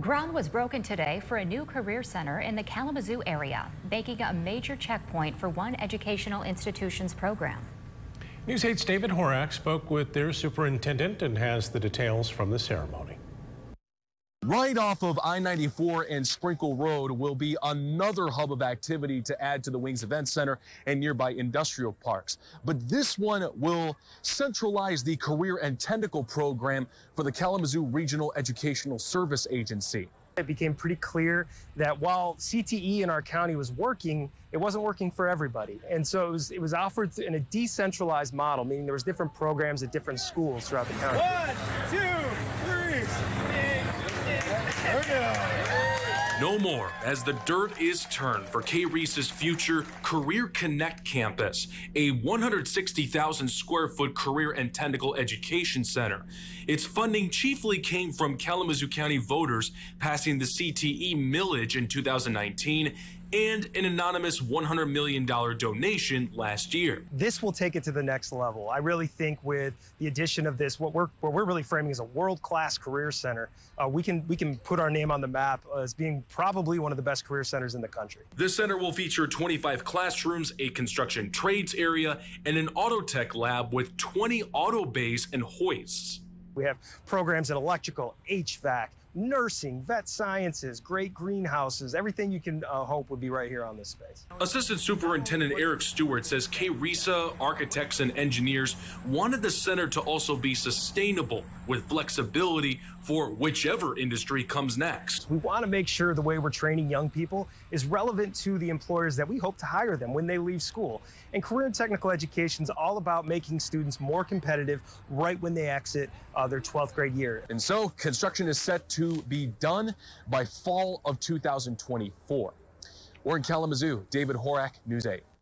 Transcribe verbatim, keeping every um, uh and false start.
Ground was broken today for a new career center in the Kalamazoo area, making a major checkpoint for one educational institution's program. News eight's David Horak spoke with their superintendent and has the details from the ceremony. Right off of I ninety-four and Sprinkle Road will be another hub of activity to add to the Wings Event Center and nearby industrial parks. But this one will centralize the Career and Technical Program for the Kalamazoo Regional Educational Service Agency. It became pretty clear that while C T E in our county was working, it wasn't working for everybody. And so it was, it was offered in a decentralized model, meaning there was different programs at different schools throughout the county. One, two, three. No more, as the dirt is turned for K-Reese's future Career Connect Campus, a one hundred sixty thousand square foot career and technical education center. Its funding chiefly came from Kalamazoo County voters passing the C T E millage in two thousand nineteen and an anonymous one hundred million dollar donation last year. This will take it to the next level. I really think with the addition of this, what we're, what we're really framing is a world-class career center. Uh, we can, we can put our name on the map as being probably one of the best career centers in the country. This center will feature twenty-five classrooms, a construction trades area, and an auto tech lab with twenty auto bays and hoists. We have programs in electrical, H V A C, nursing, vet sciences, great greenhouses, everything you can uh, hope would be right here on this space. Assistant Superintendent Eric Stewart says K-RESA architects and engineers wanted the center to also be sustainable with flexibility for whichever industry comes next. We want to make sure the way we're training young people is relevant to the employers that we hope to hire them when they leave school. And career and technical education is all about making students more competitive right when they exit uh, their twelfth grade year. And so construction is set to be done by fall of two thousand twenty-four. We're in Kalamazoo. David Horak, News eight.